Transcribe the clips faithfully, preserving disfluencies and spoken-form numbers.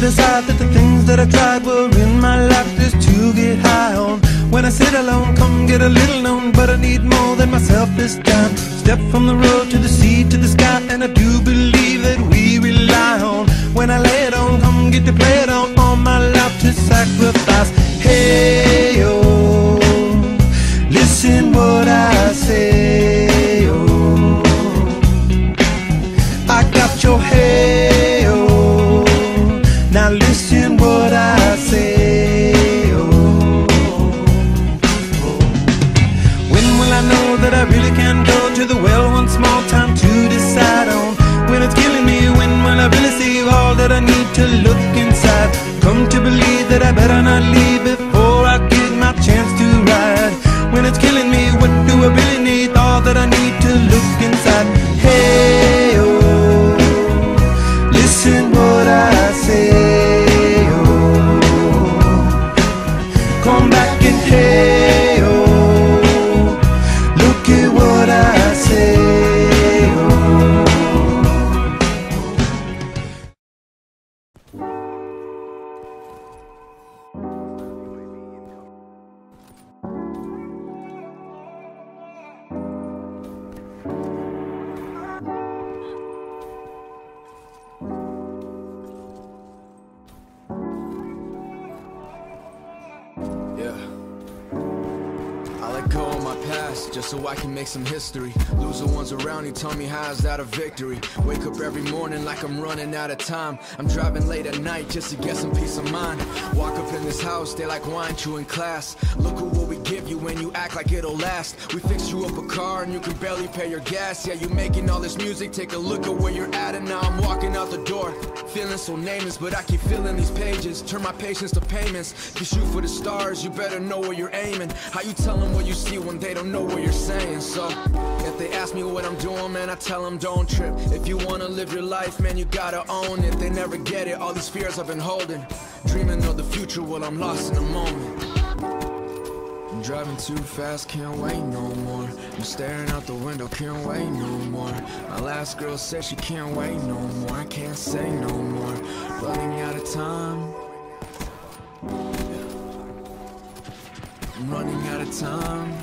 to decide that the things that I tried were in my life just to get high on. When I sit alone, come get a little known, but I need more than myself this time. Step from the road to the sea to the sky, and I do believe that we rely on. When I lay it on, come get to play it on, all my life to sacrifice. Hey, oh, listen what I say, oh, I got your hey, oh, now listen what I say. I really can go to the well one small time to decide on. When it's killing me, when will I really see all that I need to look inside? Come to believe that I better not leave before I get my chance to ride. When it's killing me, what do I really need? All that I need to look inside. Hey, oh, listen what I say, oh, come back and hey. Just so I can make some history. Lose the ones around you, tell me how is that a victory? Wake up every morning like I'm running out of time. I'm driving late at night just to get some peace of mind. Walk up in this house, they like wine, chewing class. Look at what we give you when you act like it'll last. We fix you up a car and you can barely pay your gas. Yeah, you making all this music, take a look at where you're at. And now I'm walking out the door, feeling so nameless, but I keep filling these pages. Turn my patience to payments. You shoot for the stars, you better know where you're aiming. How you tell them what you see when they don't know what you're saying? So if they ask me what I'm doing, man, I tell them don't trip. If you want to live your life, man, you gotta own it. They never get it, all these fears I've been holding, dreaming of the future while I'm lost in the moment. I'm driving too fast, can't wait no more. I'm staring out the window, can't wait no more. My last girl said she can't wait no more. I can't say no more, running out of time. I'm running out of time.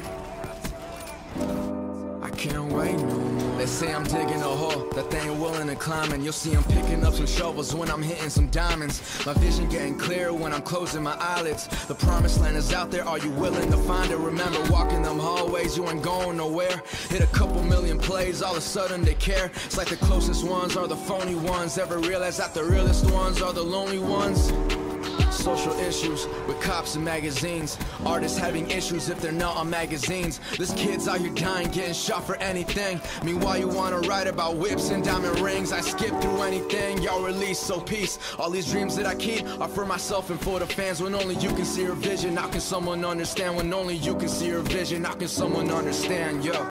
Can't wait no more. They say I'm digging a hole that they ain't willing to climb in. You'll see I'm picking up some shovels when I'm hitting some diamonds. My vision getting clearer when I'm closing my eyelids. The promised land is out there, are you willing to find it? Remember walking them hallways, you ain't going nowhere. Hit a couple million plays, all of a sudden they care. It's like the closest ones are the phony ones. Ever realize that the realest ones are the lonely ones? Social issues with cops and magazines. Artists having issues if they're not on magazines. This kid's out here dying, getting shot for anything. Meanwhile you wanna write about whips and diamond rings. I skip through anything, y'all release, so peace. All these dreams that I keep are for myself and for the fans. When only you can see your vision, how can someone understand? When only you can see your vision, how can someone understand, yo?